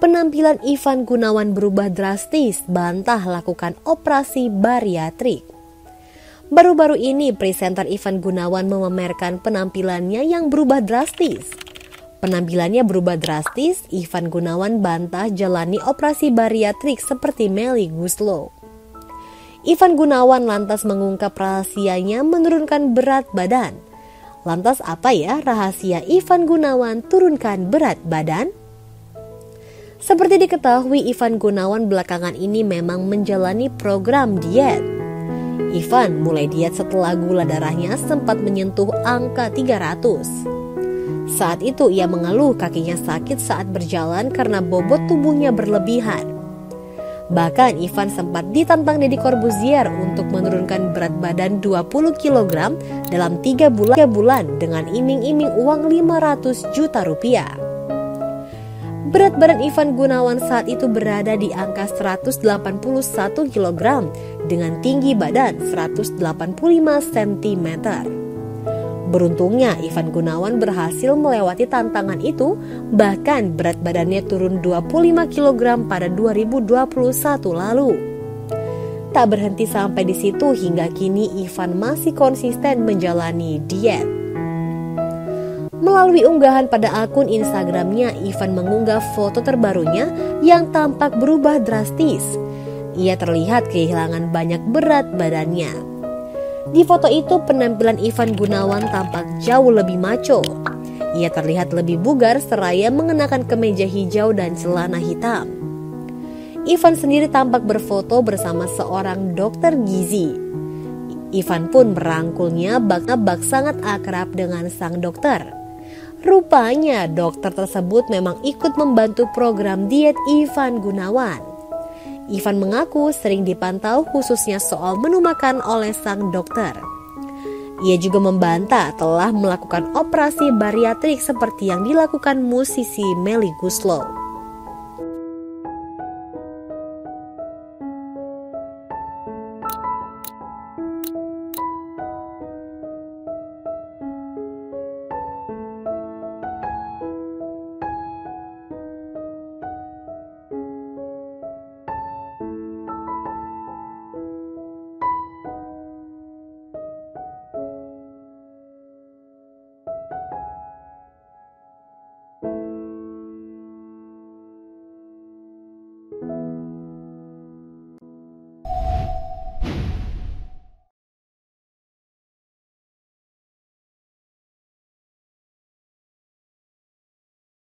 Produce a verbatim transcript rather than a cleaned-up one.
penampilan Ivan Gunawan berubah drastis bantah lakukan operasi bariatrik. Baru-baru ini presenter Ivan Gunawan memamerkan penampilannya yang berubah drastis. Penampilannya berubah drastis, Ivan Gunawan bantah jalani operasi bariatrik seperti Melly Goeslaw. Ivan Gunawan lantas mengungkap rahasianya menurunkan berat badan. Lantas apa ya rahasia Ivan Gunawan turunkan berat badan? Seperti diketahui, Ivan Gunawan belakangan ini memang menjalani program diet. Ivan mulai diet setelah gula darahnya sempat menyentuh angka tiga ratus. Saat itu ia mengeluh kakinya sakit saat berjalan karena bobot tubuhnya berlebihan. Bahkan Ivan sempat ditantang Deddy Corbuzier untuk menurunkan berat badan dua puluh kilogram dalam tiga bulan dengan iming-iming uang lima ratus juta rupiah. Berat badan Ivan Gunawan saat itu berada di angka seratus delapan puluh satu kilogram dengan tinggi badan seratus delapan puluh lima sentimeter. Beruntungnya Ivan Gunawan berhasil melewati tantangan itu, bahkan berat badannya turun dua puluh lima kilogram pada dua ribu dua puluh satu lalu. Tak berhenti sampai di situ, hingga kini Ivan masih konsisten menjalani diet. Melalui unggahan pada akun Instagramnya, Ivan mengunggah foto terbarunya yang tampak berubah drastis. Ia terlihat kehilangan banyak berat badannya. Di foto itu penampilan Ivan Gunawan tampak jauh lebih maco. Ia terlihat lebih bugar seraya mengenakan kemeja hijau dan celana hitam. Ivan sendiri tampak berfoto bersama seorang dokter gizi. Ivan pun merangkulnya bak-bak sangat akrab dengan sang dokter. Rupanya dokter tersebut memang ikut membantu program diet Ivan Gunawan. Ivan mengaku sering dipantau khususnya soal menu makan oleh sang dokter. Ia juga membantah telah melakukan operasi bariatrik seperti yang dilakukan musisi Melly Goeslaw.